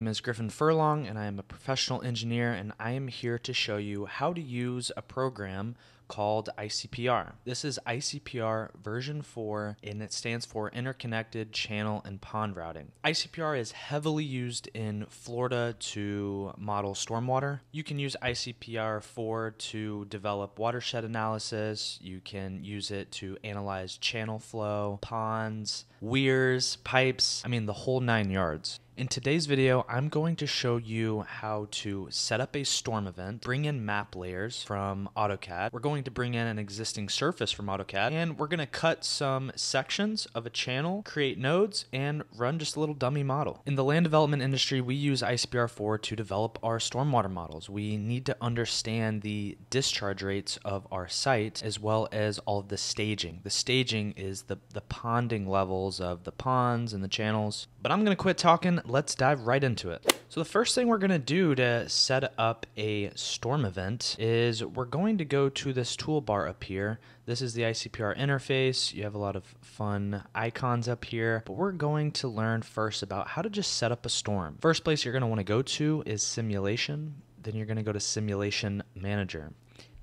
My name is Griffin Furlong, and I am a professional engineer, and I am here to show you how to use a program called ICPR. This is ICPR version 4, and it stands for Interconnected Channel and Pond Routing. ICPR is heavily used in Florida to model stormwater. You can use ICPR 4 to develop watershed analysis. You can use it to analyze channel flow, ponds, weirs, pipes, I mean the whole 9 yards. In today's video, I'm going to show you how to set up a storm event, bring in map layers from AutoCAD. We're going to bring in an existing surface from AutoCAD, and we're going to cut some sections of a channel, create nodes, and run just a little dummy model. In the land development industry, we use ICPR4 to develop our stormwater models. We need to understand the discharge rates of our site, as well as all of the staging. The staging is the ponding levels of the ponds and the channels. But I'm going to quit talking. Let's dive right into it. So the first thing we're going to do to set up a storm event is we're going to go to this toolbar up here. This is the ICPR interface. You have a lot of fun icons up here, but we're going to learn first about how to just set up a storm. First place you're going to want to go to is simulation. Then you're going to go to simulation manager.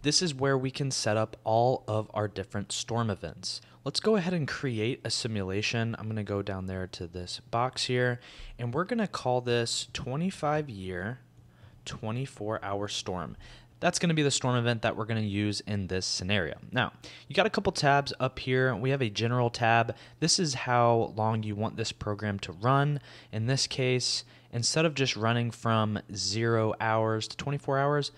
This is where we can set up all of our different storm events. Let's go ahead and create a simulation. I'm going to go down there to this box here, and we're going to call this 25-year, 24-hour storm. That's going to be the storm event that we're going to use in this scenario. Now, you got a couple tabs up here. We have a general tab. This is how long you want this program to run. In this case, instead of just running from 0 hours to 24 hours,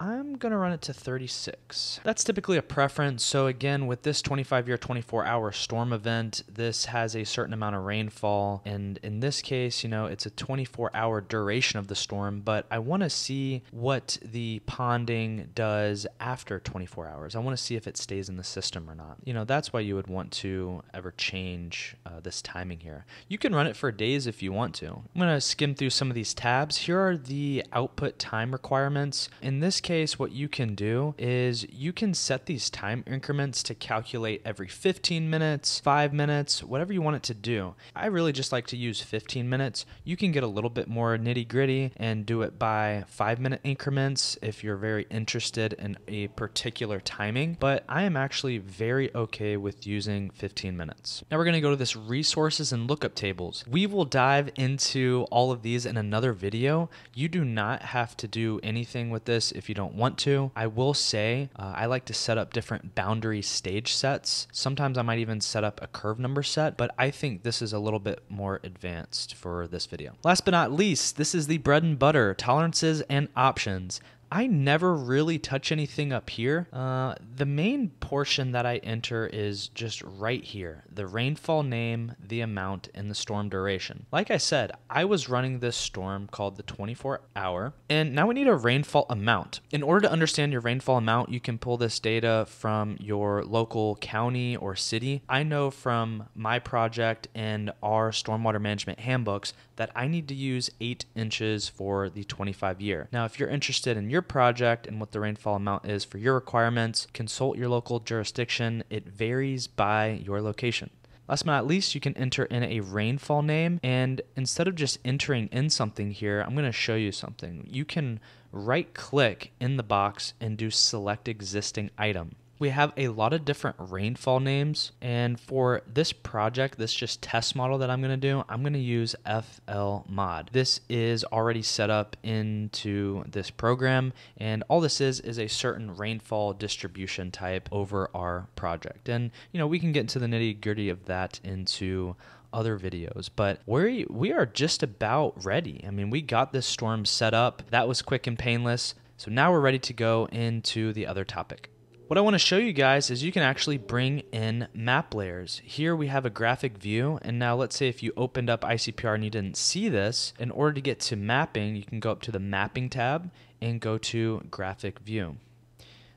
I'm going to run it to 36. That's typically a preference. So again, with this 25-year, 24-hour storm event, this has a certain amount of rainfall. And in this case, you know, it's a 24-hour duration of the storm, but I want to see what the ponding does after 24 hours. I want to see if it stays in the system or not. You know, that's why you would want to ever change this timing here. You can run it for days if you want to. I'm going to skim through some of these tabs. Here are the output time requirements. In this case, what you can do is you can set these time increments to calculate every 15 minutes, 5 minutes, whatever you want it to do. I really just like to use 15 minutes. You can get a little bit more nitty gritty and do it by 5-minute increments if you're very interested in a particular timing, but I am actually very okay with using 15 minutes. Now we're going to go to this resources and lookup tables. We will dive into all of these in another video. You do not have to do anything with this if you don't want to. I will say I like to set up different boundary stage sets. Sometimes I might even set up a curve number set, but I think this is a little bit more advanced for this video. Last but not least, this is the bread and butter, tolerances and options. I never really touch anything up here. The main portion that I enter is just right here, the rainfall name, the amount, and the storm duration. Like I said, I was running this storm called the 24-hour, and now we need a rainfall amount. In order to understand your rainfall amount, you can pull this data from your local county or city. I know from my project and our stormwater management handbooks that I need to use 8 inches for the 25-year. Now, if you're interested in your project and what the rainfall amount is for your requirements, consult your local jurisdiction. It varies by your location. Last but not least, you can enter in a rainfall name, and instead of just entering in something here, I'm going to show you something. You can right click in the box and do select existing item. We have a lot of different rainfall names, and for this project, this just test model that I'm going to do, I'm going to use FLMOD. This is already set up into this program, and all this is a certain rainfall distribution type over our project. And, you know, we can get into the nitty-gritty of that into other videos, but we are just about ready. I mean, we got this storm set up. That was quick and painless, so now we're ready to go into the other topic. What I want to show you guys is you can actually bring in map layers. Here we have a graphic view, and now let's say if you opened up ICPR and you didn't see this, in order to get to mapping, you can go up to the mapping tab and go to graphic view.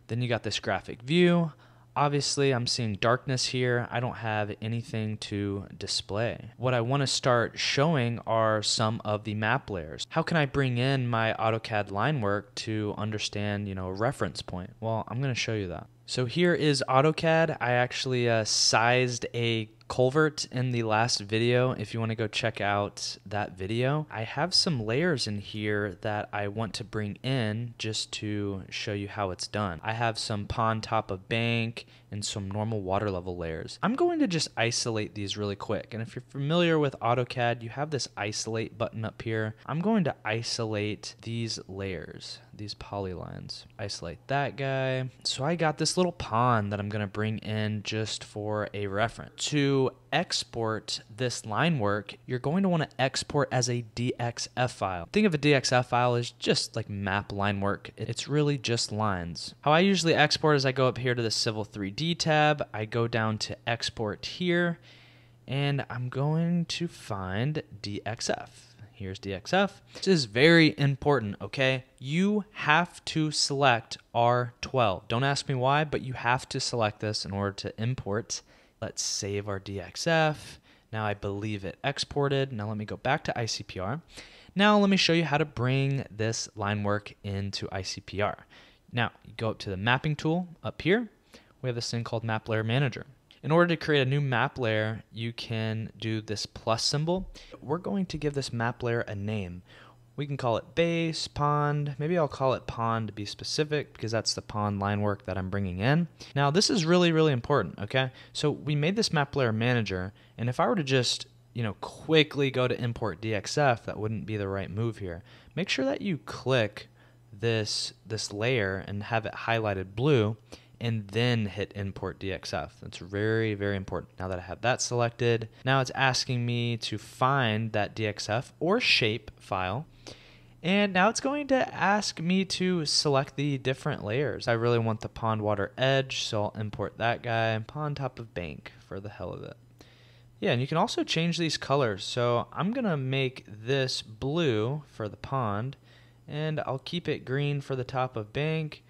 Then you got this graphic view. Obviously, I'm seeing darkness here. I don't have anything to display. What I want to start showing are some of the map layers. How can I bring in my AutoCAD line work to understand, you know, a reference point? Well, I'm going to show you that. So here is AutoCAD. I actually sized a culvert in the last video if you want to go check out that video. I have some layers in here that I want to bring in just to show you how it's done. I have some pond top of bank and some normal water level layers. I'm going to just isolate these really quick, and if you're familiar with AutoCAD, you have this isolate button up here. I'm going to isolate these layers, these polylines. Isolate that guy. So I got this little pond that I'm going to bring in just for a reference. To export this line work, you're going to want to export as a DXF file. Think of a DXF file as just like map line work. It's really just lines. How I usually export is I go up here to the Civil 3D tab, I go down to export here, and I'm going to find DXF. Here's DXF. This is very important, okay? You have to select R12. Don't ask me why, but you have to select this in order to import. Let's save our DXF. Now I believe it exported. Now let me go back to ICPR. Now let me show you how to bring this line work into ICPR. Now you go up to the mapping tool up here. We have this thing called Map Layer Manager. In order to create a new map layer, you can do this plus symbol. We're going to give this map layer a name. We can call it base, pond. Maybe I'll call it pond to be specific because that's the pond line work that I'm bringing in. Now this is really, really important, okay? So we made this map layer manager, and if I were to just, you know, quickly go to import DXF, that wouldn't be the right move here. Make sure that you click this layer and have it highlighted blue, and then hit import DXF. That's very, very important. Now that I have that selected, now it's asking me to find that DXF or shape file. And now it's going to ask me to select the different layers. I really want the pond water edge, so I'll import that guy. Pond top of bank for the hell of it. Yeah, and you can also change these colors. So I'm gonna make this blue for the pond, and I'll keep it green for the top of bank.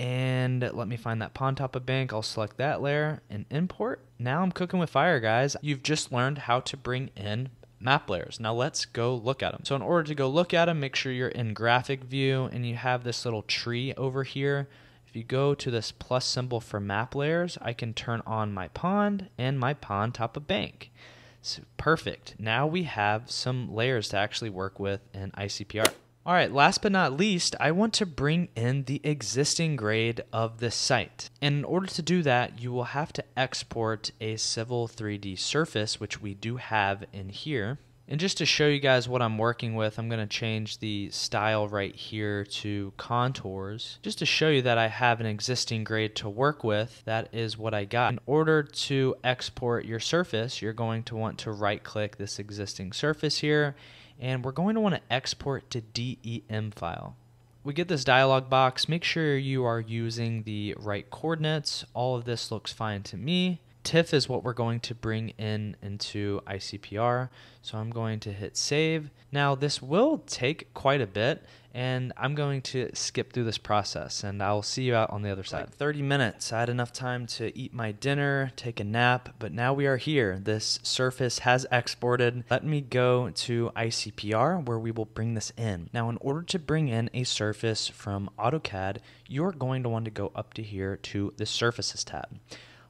And let me find that pond top of bank. I'll select that layer and import. Now I'm cooking with fire, guys. You've just learned how to bring in map layers. Now let's go look at them. So in order to go look at them, make sure you're in graphic view and you have this little tree over here. If you go to this plus symbol for map layers, I can turn on my pond and my pond top of bank. So perfect. Now we have some layers to actually work with in ICPR. All right, last but not least, I want to bring in the existing grade of the site. And in order to do that, you will have to export a Civil 3D surface, which we do have in here. And just to show you guys what I'm working with, I'm gonna change the style right here to contours, just to show you that I have an existing grade to work with. That is what I got. In order to export your surface, you're going to want to right-click this existing surface here, and we're going to want to export to DEM file. We get this dialog box. Make sure you are using the right coordinates. All of this looks fine to me. TIFF is what we're going to bring in into ICPR. So I'm going to hit save. Now this will take quite a bit, and I'm going to skip through this process, and I'll see you out on the other side. Like 30 minutes. I had enough time to eat my dinner, take a nap, but now we are here. This surface has exported. Let me go to ICPR where we will bring this in. Now, in order to bring in a surface from AutoCAD, you're going to want to go up to here to the Surfaces tab.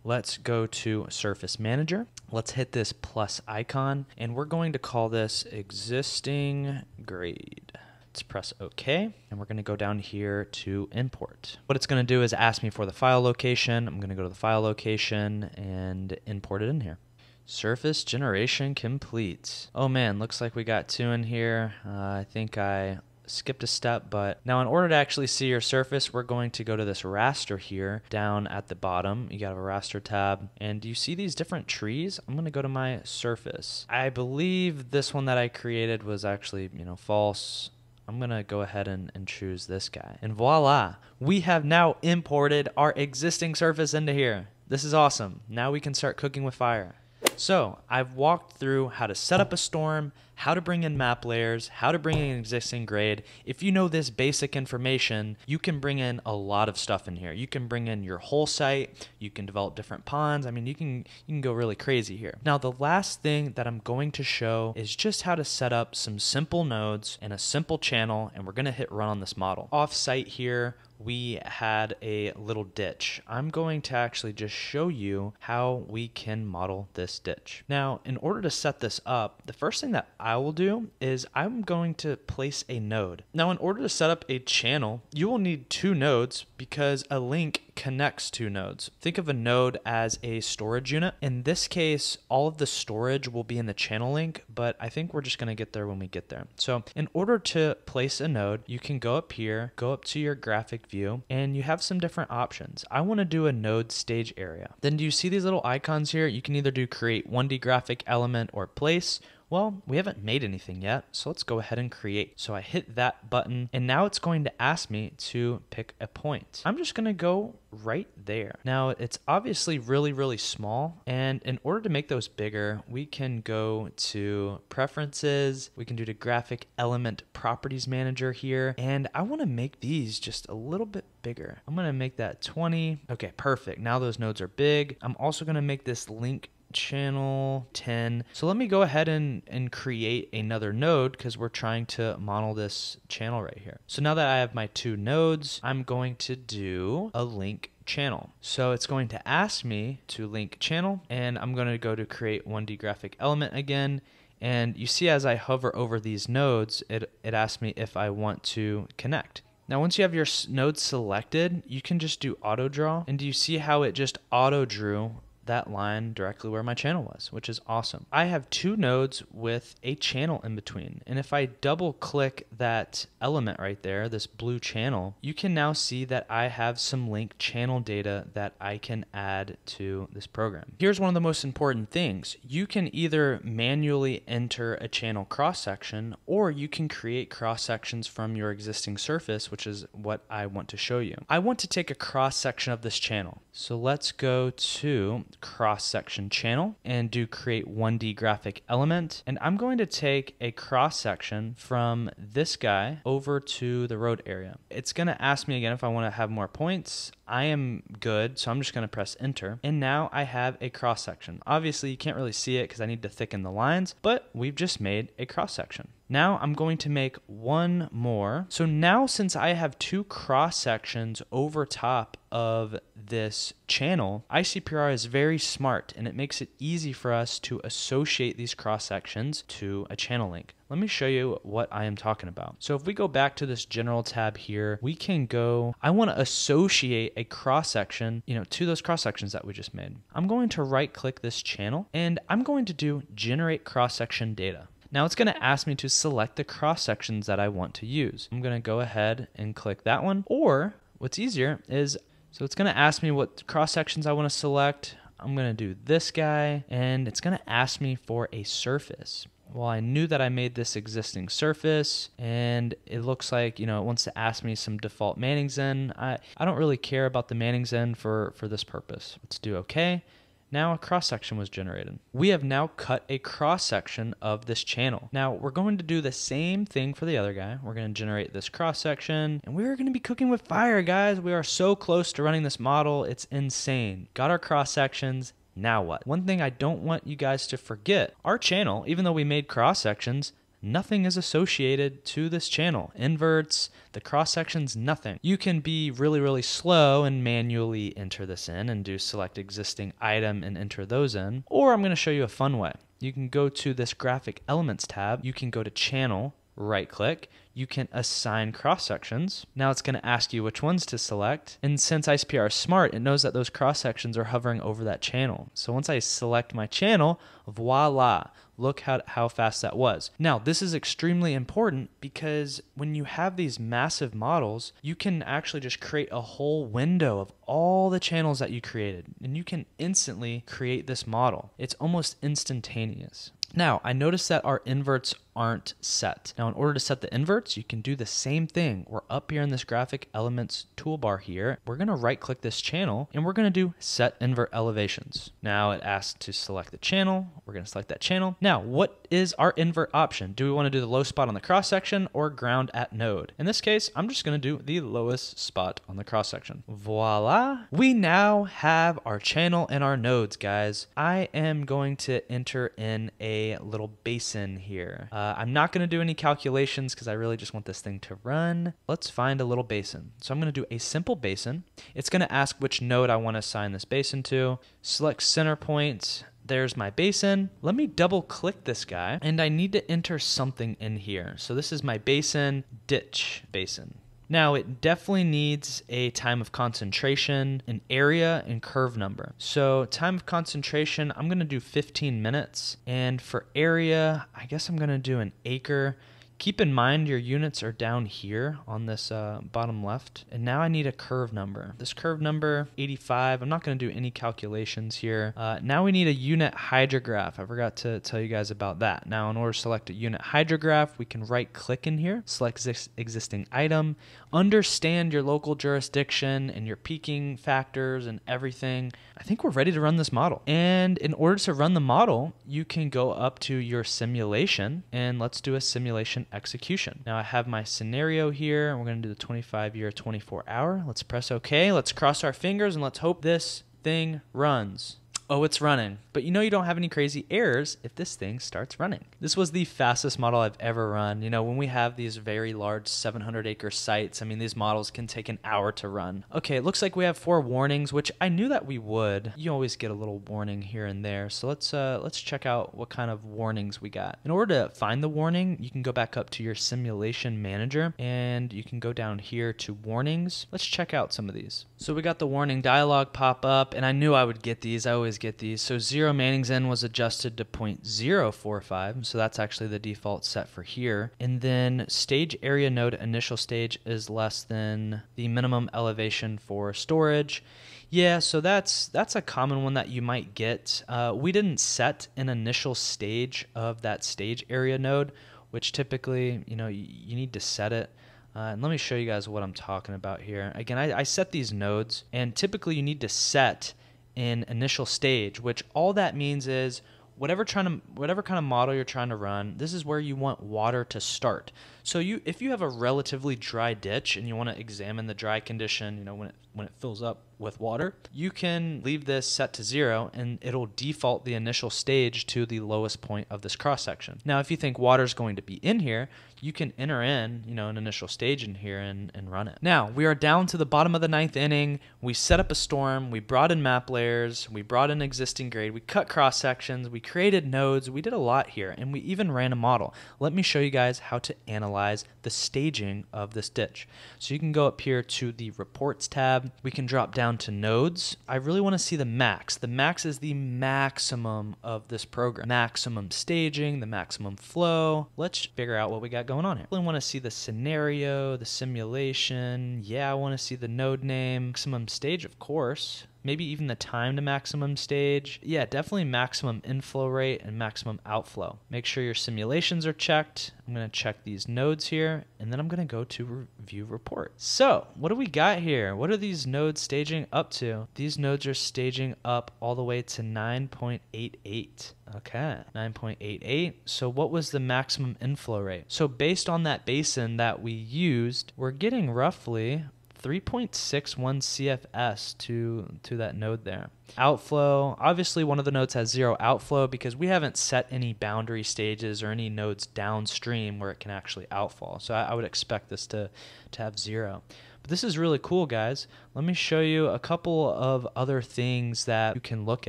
Let's go to Surface Manager. Let's hit this plus icon, and we're going to call this existing grade. Let's press OK, and we're going to go down here to import. What it's going to do is ask me for the file location. I'm going to go to the file location and import it in here. Surface generation complete. Oh man, looks like we got two in here. I think I skipped a step, but now in order to actually see your surface, we're going to go to this raster here down at the bottom. You got a raster tab, and do you see these different trees? I'm gonna go to my surface. I believe this one that I created was actually, you know, false. I'm gonna go ahead and choose this guy, and voila, we have now imported our existing surface into here. This is awesome. Now we can start cooking with fire. So I've walked through how to set up a storm, how to bring in map layers, how to bring in an existing grade. If you know this basic information, you can bring in a lot of stuff in here. You can bring in your whole site. You can develop different ponds. I mean, you can go really crazy here. Now, the last thing that I'm going to show is just how to set up some simple nodes and a simple channel, and we're gonna hit run on this model. Off site here, we had a little ditch. I'm going to actually just show you how we can model this ditch. Now, in order to set this up, the first thing that I will do is I'm going to place a node. Now, in order to set up a channel, you will need two nodes because a link connects two nodes. Think of a node as a storage unit. In this case, all of the storage will be in the channel link, but I think we're just going to get there when we get there. So in order to place a node, you can go up here, go up to your graphic view, and you have some different options. I want to do a node stage area. Then do you see these little icons here? You can either do create 1D graphic element or place. Well, we haven't made anything yet, so let's go ahead and create. So I hit that button, and now it's going to ask me to pick a point. I'm just gonna go right there. Now, it's obviously really, really small, and in order to make those bigger, we can go to preferences, we can do the graphic element properties manager here, and I wanna make these just a little bit bigger. I'm gonna make that 20. Okay, perfect. Now those nodes are big. I'm also gonna make this link channel 10. So let me go ahead and create another node because we're trying to model this channel right here. So now that I have my two nodes, I'm going to do a link channel. So it's going to ask me to link channel, and I'm going to go to create 1D graphic element again. And you see as I hover over these nodes, it asks me if I want to connect. Now, once you have your node selected, you can just do auto draw. And do you see how it just auto drew that line directly where my channel was, which is awesome. I have two nodes with a channel in between. And if I double click that element right there, this blue channel, you can now see that I have some link channel data that I can add to this program. Here's one of the most important things. You can either manually enter a channel cross section, or you can create cross sections from your existing surface, which is what I want to show you. I want to take a cross section of this channel. So let's go to cross-section channel and do create 1D graphic element, and I'm going to take a cross-section from this guy over to the road area. It's going to ask me again if I want to have more points. I am good, so I'm just going to press enter, and now I have a cross-section. Obviously you can't really see it because I need to thicken the lines, but we've just made a cross-section. Now I'm going to make one more. So now since I have two cross sections over top of this channel, ICPR is very smart and it makes it easy for us to associate these cross sections to a channel link. Let me show you what I am talking about. So if we go back to this general tab here, we can go, I want to associate a cross section, to those cross sections that we just made. I'm going to right click this channel and I'm going to do generate cross section data. Now it's going to ask me to select the cross sections that I want to use. I'm going to go ahead and click that one, or what's easier is, so it's going to ask me what cross sections I want to select. I'm going to do this guy, and it's going to ask me for a surface. Well, I knew that I made this existing surface, and it looks like, it wants to ask me some default Manning's n. I don't really care about the Manning's n for this purpose. Let's do okay. Now a cross-section was generated. We have now cut a cross-section of this channel. Now we're going to do the same thing for the other guy. We're going to generate this cross-section, and we're going to be cooking with fire, guys. We are so close to running this model. It's insane. Got our cross-sections. Now what? One thing I don't want you guys to forget, our channel, even though we made cross-sections, nothing is associated to this channel. Inverts, the cross sections, nothing. You can be really, really slow and manually enter this in and do select existing item and enter those in. Or I'm going to show you a fun way. You can go to this graphic elements tab. You can go to channel, right click. You can assign cross sections. Now it's going to ask you which ones to select. And since ICPR is smart, it knows that those cross sections are hovering over that channel. So once I select my channel, voila, look how fast that was. Now this is extremely important because when you have these massive models, you can actually just create a whole window of all the channels that you created, and you can instantly create this model. It's almost instantaneous. Now, I noticed that our inverts aren't set. Now, in order to set the inverts, you can do the same thing. We're up here in this graphic elements toolbar here. We're going to right click this channel and we're going to do set invert elevations. Now it asks to select the channel. We're going to select that channel. Now, what is our invert option? Do we want to do the low spot on the cross section or ground at node? In this case, I'm just going to do the lowest spot on the cross section. Voila. We now have our channel and our nodes, guys. I am going to enter in a little basin here. I'm not going to do any calculations because I really just want this thing to run. Let's find a little basin. So I'm going to do a simple basin. It's going to ask which node I want to assign this basin to. Select center point. There's my basin. Let me double click this guy, and I need to enter something in here. So this is my basin, ditch basin. Now it definitely needs a time of concentration, an area, and curve number. So time of concentration, I'm gonna do 15 minutes. And for area, I guess I'm gonna do an acre. Keep in mind your units are down here on this bottom left. And now I need a curve number. This curve number, 85, I'm not gonna do any calculations here. Now we need a unit hydrograph. I forgot to tell you guys about that. Now in order to select a unit hydrograph, we can right click in here, select this existing item, understand your local jurisdiction and your peaking factors and everything. I think we're ready to run this model. And in order to run the model, you can go up to your simulation, and let's do a simulation execution. Now I have my scenario here, and we're going to do the 25-year, 24-hour. Let's press OK. Let's cross our fingers and let's hope this thing runs. Oh, it's running. But you know you don't have any crazy errors if this thing starts running. This was the fastest model I've ever run. You know, when we have these very large 700-acre sites, I mean, these models can take an hour to run. Okay, it looks like we have 4 warnings, which I knew that we would. You always get a little warning here and there. So let's check out what kind of warnings we got. In order to find the warning, you can go back up to your simulation manager, and you can go down here to warnings. Let's check out some of these. So we got the warning dialog pop up, and I knew I would get these. I always get these. So 0 Manning's n was adjusted to 0.045. So that's actually the default set for here. And then stage area node initial stage is less than the minimum elevation for storage. Yeah, so that's a common one that you might get. We didn't set an initial stage of that stage area node, which typically, you know, you need to set it. And let me show you guys what I'm talking about here. Again, I set these nodes, and typically you need to set in initial stage, which all that means is whatever kind of model you're trying to run, this is where you want water to start. So if you have a relatively dry ditch and you want to examine the dry condition, you know, when it fills up with water, you can leave this set to 0, and it'll default the initial stage to the lowest point of this cross section. Now, if you think water's going to be in here, you can enter in, you know, an initial stage in here and run it. Now we are down to the bottom of the 9th inning. We set up a storm. We brought in map layers. We brought in existing grade. We cut cross sections. We created nodes. We did a lot here, and we even ran a model. Let me show you guys how to analyze the staging of this ditch. So you can go up here to the reports tab. We can drop down to nodes. I really want to see the max. The max is the maximum of this program. Maximum staging, the maximum flow. Let's figure out what we got going on here. I really want to see the scenario, the simulation. Yeah, I want to see the node name, maximum stage, of course. Maybe even the time to maximum stage. Yeah, definitely maximum inflow rate and maximum outflow. Make sure your simulations are checked. I'm gonna check these nodes here, and then I'm gonna go to view report. So what do we got here? What are these nodes staging up to? These nodes are staging up all the way to 9.88. Okay, 9.88. So what was the maximum inflow rate? So based on that basin that we used, we're getting roughly 3.61 CFS to that node there. Outflow, obviously one of the nodes has 0 outflow because we haven't set any boundary stages or any nodes downstream where it can actually outfall. So I would expect this to have 0. But this is really cool, guys. Let me show you a couple of other things that you can look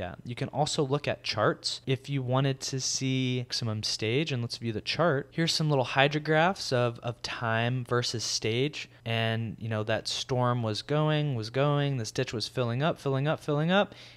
at. You can also look at charts if you wanted to see maximum stage, and let's view the chart. Here's some little hydrographs of time versus stage, and you know that storm was going, this ditch was filling up,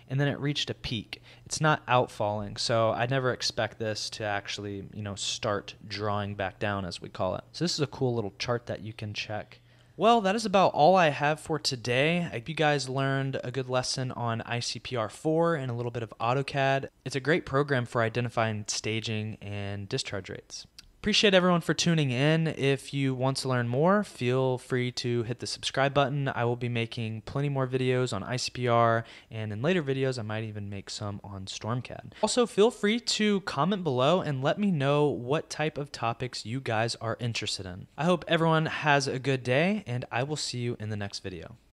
and then it reached a peak. It's not outfalling, so I never expect this to actually, you know, start drawing back down, as we call it. So this is a cool little chart that you can check. Well, that is about all I have for today. I hope you guys learned a good lesson on ICPR 4 and a little bit of AutoCAD. It's a great program for identifying staging and discharge rates. Appreciate everyone for tuning in. If you want to learn more, feel free to hit the subscribe button. I will be making plenty more videos on ICPR, and in later videos, I might even make some on StormCAD. Also, feel free to comment below and let me know what type of topics you guys are interested in. I hope everyone has a good day, and I will see you in the next video.